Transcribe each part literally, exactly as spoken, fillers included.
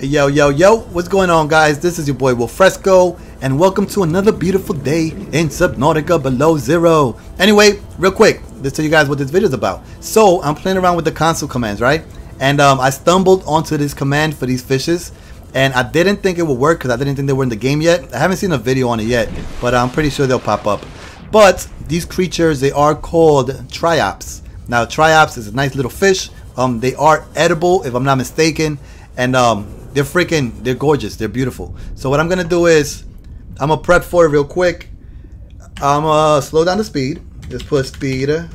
Yo, yo, yo, what's going on, guys? This is your boy Wil Fresco, and welcome to another beautiful day in Subnautica Below Zero. Anyway, real quick, let's tell you guys what this video is about. So, I'm playing around with the console commands, right? And um, I stumbled onto this command for these fishes, and I didn't think it would work because I didn't think they were in the game yet. I haven't seen a video on it yet, but I'm pretty sure they'll pop up. But these creatures, they are called triops. Now, triops is a nice little fish. Um, they are edible, if I'm not mistaken, and um. They're freaking, they're gorgeous, they're beautiful. So what I'm gonna do is, I'm gonna prep for it real quick. I'm gonna slow down the speed. Just put speed zero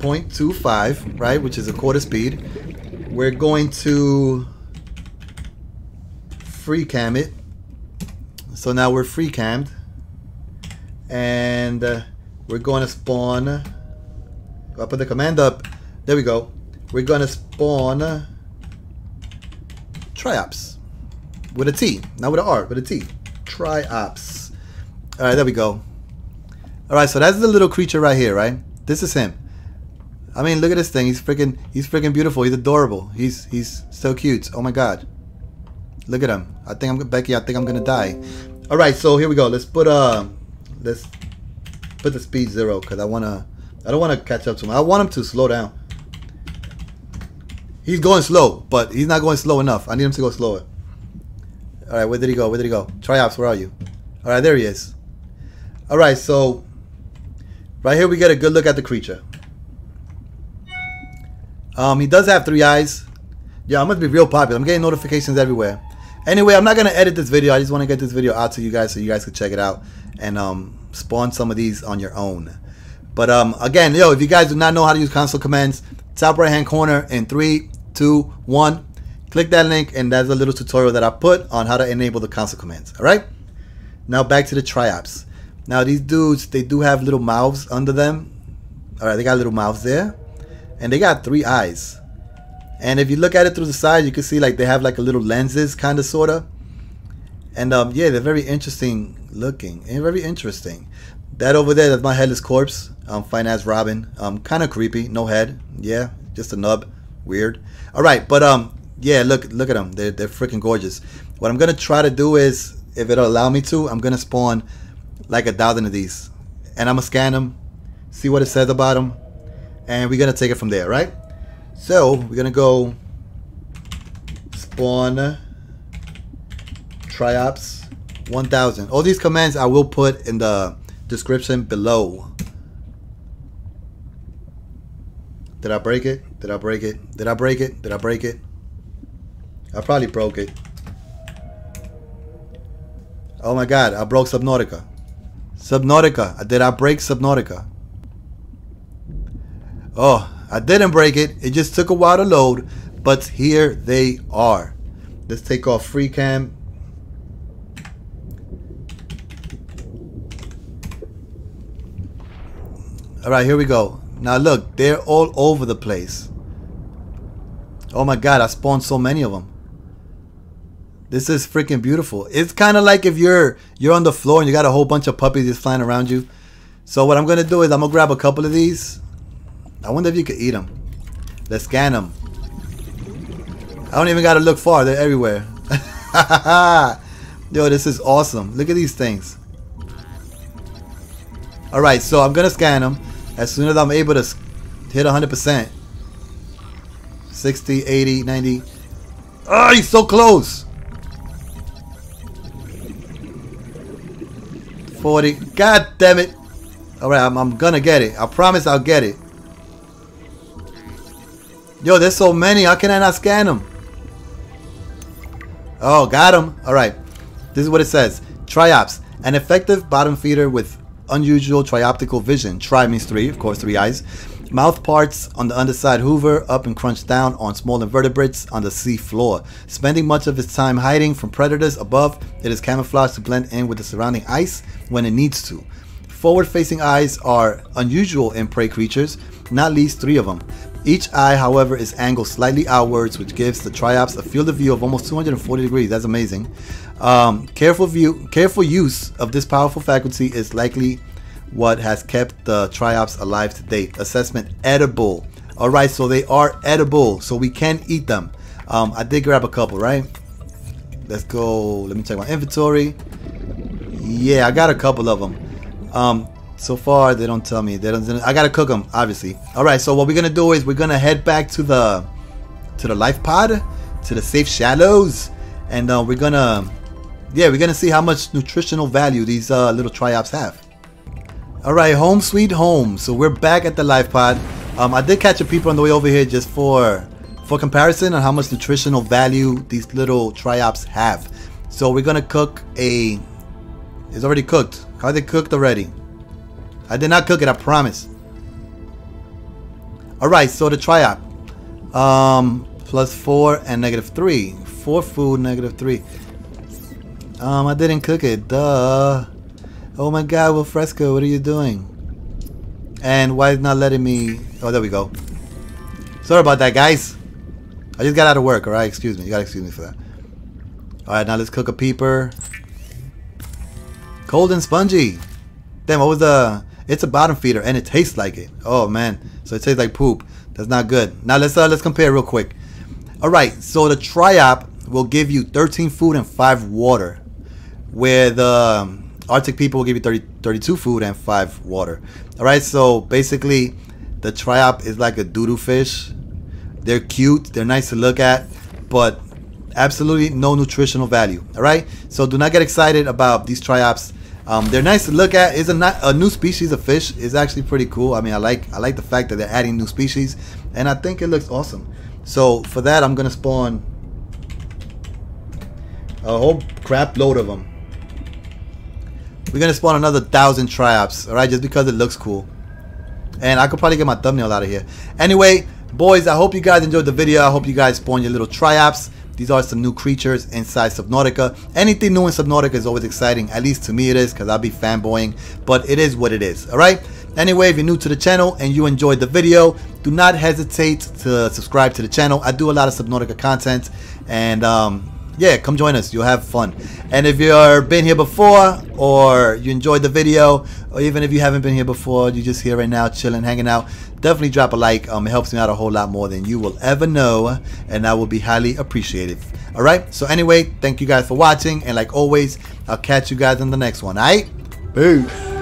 point two five, right, which is a quarter speed. We're going to free cam it. So now we're free cammed. And uh, we're gonna spawn, I put the command up, there we go. We're gonna spawn uh, triops with a T, not with an R, with a T. Triops. All right, there we go. All right, so that's the little creature right here, right? This is him. I mean, look at this thing. He's freaking, he's freaking beautiful. He's adorable. He's, he's so cute. Oh my God, look at him. I think I'm Becky. I think I'm gonna die. All right, so here we go. Let's put uh, let's put the speed zero because I wanna, I don't wanna catch up to him. I want him to slow down. He's going slow, but he's not going slow enough. I need him to go slower. All right, where did he go? Where did he go? Triops, where are you? All right, there he is. All right, so right here we get a good look at the creature. Um, he does have three eyes. Yeah, I must be real popular. I'm getting notifications everywhere. Anyway, I'm not gonna edit this video. I just want to get this video out to you guys so you guys can check it out and um, spawn some of these on your own. But um, again, yo, if you guys do not know how to use console commands, top right hand corner in three. two, one, click that link, and that's a little tutorial that I put on how to enable the console commands. All right, now back to the triops. Now these dudes, they do have little mouths under them. All right, they got little mouths there, and they got three eyes. And if you look at it through the side, you can see like they have like a little lenses, kind of, sorta. And um, yeah, they're very interesting looking and very interesting. That over there, that's my headless corpse, um, fine ass Robin, um, kind of creepy, no head, yeah, just a nub. Weird. All right, but um, yeah, look, look at them. They're they're freaking gorgeous. What I'm gonna try to do is, if it'll allow me to, I'm gonna spawn like a thousand of these, and I'm gonna scan them, see what it says about them, and we're gonna take it from there, right? So we're gonna go spawn triops one thousand. All these commands I will put in the description below. Did I break it? Did I break it? Did I break it? Did I break it? I probably broke it. Oh my God, I broke Subnautica. Subnautica. Did I break Subnautica? Oh, I didn't break it. It just took a while to load, but here they are. Let's take off free cam. All right, here we go. Now look, they're all over the place. Oh my God, I spawned so many of them. This is freaking beautiful. It's kind of like if you're you're on the floor and you got a whole bunch of puppies just flying around you. So what I'm gonna do is I'm gonna grab a couple of these. I wonder if you could eat them. Let's scan them. I don't even gotta look far, they're everywhere. Yo, this is awesome. Look at these things. All right, so I'm gonna scan them. As soon as I'm able to hit one hundred percent, sixty, eighty, ninety. Oh, he's so close. forty. God damn it. All right, I'm, I'm gonna get it. I promise I'll get it. Yo, there's so many. How can I not scan them? Oh, got him. All right. This is what it says. Triops, an effective bottom feeder with unusual trioptical vision. Tri means three, of course, three eyes. Mouth parts on the underside hoover up and crunch down on small invertebrates on the sea floor. Spending much of its time hiding from predators above, it is camouflaged to blend in with the surrounding ice when it needs to. Forward-facing eyes are unusual in prey creatures, not least three of them. Each eye, however, is angled slightly outwards, which gives the triops a field of view of almost two hundred forty degrees. That's amazing. Um, careful view, careful use of this powerful faculty is likely what has kept the triops alive to date. Assessment: edible. All right, so they are edible, so we can eat them. Um, I did grab a couple, right? Let's go. Let me check my inventory. Yeah, I got a couple of them. Um, so far, they don't tell me. They don't. They don't I gotta cook them, obviously. All right. So what we're gonna do is we're gonna head back to the to the life pod, to the safe shallows, and uh, we're gonna yeah we're gonna see how much nutritional value these uh, little triops have. All right, home sweet home. So we're back at the life pod. Um, I did catch a peeper on the way over here just for for comparison on how much nutritional value these little triops have. So we're gonna cook a. It's already cooked. How they cooked already? I did not cook it, I promise. Alright, so the triop. Um, plus four and negative three. Four food, negative three. Um, I didn't cook it. Duh. Oh my god, Wil Fresco, what are you doing? And why is it not letting me... Oh, there we go. Sorry about that, guys. I just got out of work, alright? Excuse me. You gotta excuse me for that. Alright, now let's cook a peeper. Cold and spongy. Damn, what was the... It's a bottom feeder, and it tastes like it. Oh, man. So it tastes like poop. That's not good. Now, let's uh, let's compare real quick. All right. So the triop will give you thirteen food and five water. Where the um, Arctic people will give you thirty, thirty-two food and five water. All right. So basically, the triop is like a doodoo fish. They're cute. They're nice to look at. But absolutely no nutritional value. All right. So do not get excited about these triops. Um, they're nice to look at. It's a, a new species of fish. It's actually pretty cool. I mean, I like I like the fact that they're adding new species, and I think it looks awesome. So for that, I'm gonna spawn a whole crap load of them. We're gonna spawn another thousand triops, all right, just because it looks cool. And I could probably get my thumbnail out of here. Anyway, boys, I hope you guys enjoyed the video. I hope you guys spawn your little triops. These are some new creatures inside Subnautica. Anything new in Subnautica is always exciting. At least to me it is, because I'll be fanboying. But it is what it is, alright? Anyway, if you're new to the channel and you enjoyed the video, do not hesitate to subscribe to the channel. I do a lot of Subnautica content. And um, yeah, come join us. You'll have fun. And if you've been here before, or you enjoyed the video, or even if you haven't been here before, you're just here right now, chilling, hanging out, definitely drop a like. Um, it helps me out a whole lot more than you will ever know, and I will be highly appreciative. All right. So anyway, thank you guys for watching, and like always, I'll catch you guys in the next one. All right. Peace.